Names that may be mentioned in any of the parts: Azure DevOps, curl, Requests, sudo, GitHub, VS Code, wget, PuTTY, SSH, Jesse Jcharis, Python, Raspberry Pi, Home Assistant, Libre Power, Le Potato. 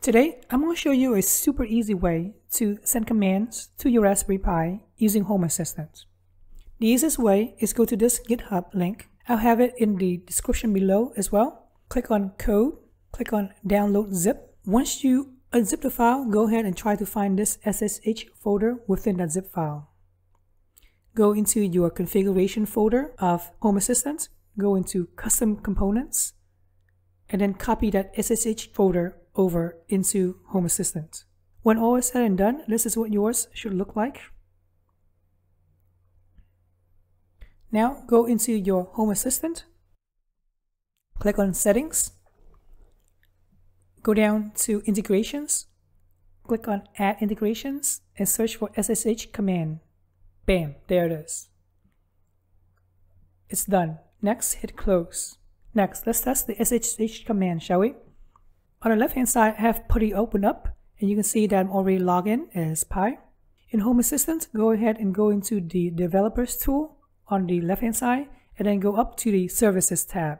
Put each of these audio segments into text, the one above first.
Today, I'm going to show you a super easy way to send commands to your Raspberry Pi using Home Assistant. The easiest way is go to this GitHub link. I'll have it in the description below as well. Click on Code, click on Download Zip. Once you unzip the file, go ahead and try to find this SSH folder within that zip file. Go into your configuration folder of Home Assistant, go into Custom Components, and then copy that SSH folder over into Home Assistant. When all is said and done, this is what yours should look like. Now go into your Home Assistant, click on Settings, go down to Integrations, click on Add Integrations, and search for SSH command. Bam, there it is. It's done. Next, hit close. Next, let's test the SSH command, shall we? On the left-hand side, I have PuTTY open up, and you can see that I'm already logged in as Pi. In Home Assistant, go ahead and go into the Developers tool on the left-hand side, and then go up to the Services tab.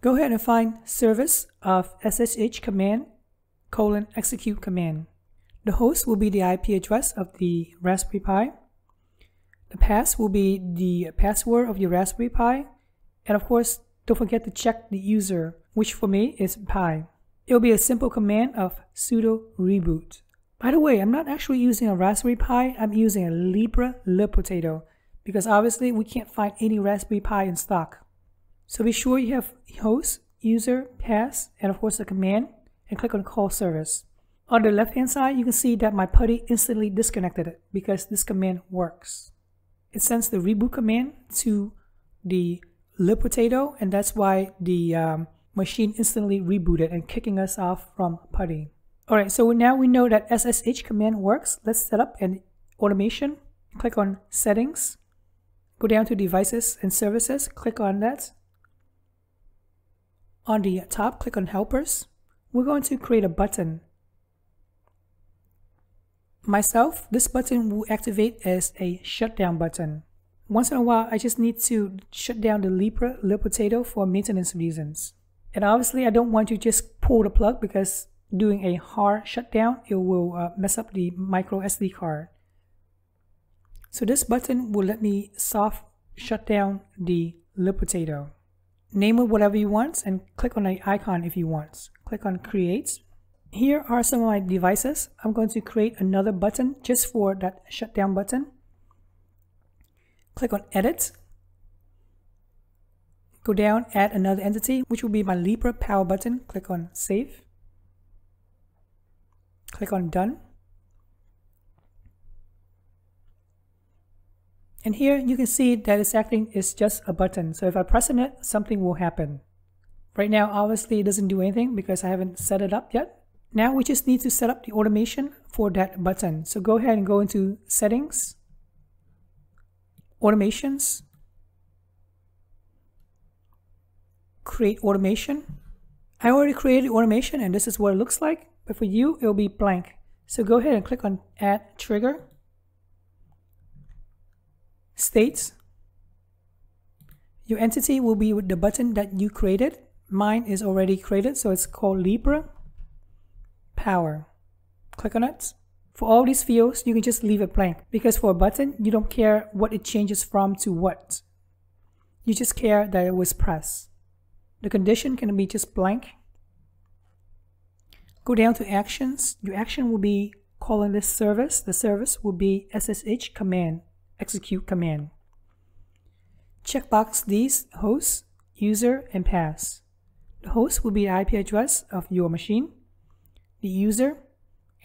Go ahead and find Service of SSH command, execute command. The host will be the IP address of the Raspberry Pi. The pass will be the password of your Raspberry Pi. And of course, don't forget to check the user, which for me is Pi. It'll be a simple command of sudo reboot. By the way, I'm not actually using a Raspberry Pi, I'm using a Le Potato, because obviously we can't find any Raspberry Pi in stock. So be sure you have host, user, pass, and of course the command, and click on call service. On the left-hand side, you can see that my PuTTY instantly disconnected it because this command works. It sends the reboot command to the Le Potato, and that's why the machine instantly rebooted and kicking us off from PuTTY. Alright, so now we know that SSH command works. Let's set up an automation. Click on Settings, go down to Devices and Services, click on that. On the top, click on Helpers. We're going to create a button. Myself, this button will activate as a shutdown button. Once in a while, I just need to shut down the Le Potato for maintenance reasons. And obviously, I don't want to just pull the plug because doing a hard shutdown, it will mess up the micro SD card. So this button will let me soft shut down the Le Potato. Name it whatever you want and click on the icon if you want. Click on Create. Here are some of my devices. I'm going to create another button just for that shutdown button. Click on Edit. Go down, add another entity, which will be my Libre Power button. Click on Save. Click on Done. And here you can see that it's acting as just a button. So if I press on it, something will happen. Right now, obviously, it doesn't do anything because I haven't set it up yet. Now we just need to set up the automation for that button. So go ahead and go into Settings, Automations, Create Automation. I already created automation and this is what it looks like, but for you, it'll be blank. So go ahead and click on Add Trigger, States. Your entity will be with the button that you created. Mine is already created, so it's called Libre Power. Click on it. For all these fields, you can just leave it blank because for a button, you don't care what it changes from to what. You just care that it was pressed. The condition can be just blank. Go down to Actions. Your action will be calling this service. The service will be SSH command, execute command. Checkbox these host, user, and pass. The host will be the IP address of your machine, the user,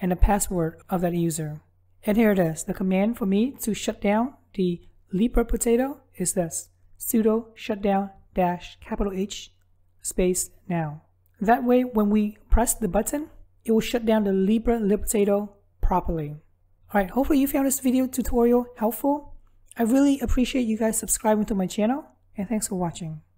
and the password of that user. And here it is. The command for me to shut down the Libre Potato is this: sudo shutdown -H now. That way, when we press the button, it will shut down the Le Potato properly. Alright, hopefully you found this video tutorial helpful. I really appreciate you guys subscribing to my channel, and thanks for watching.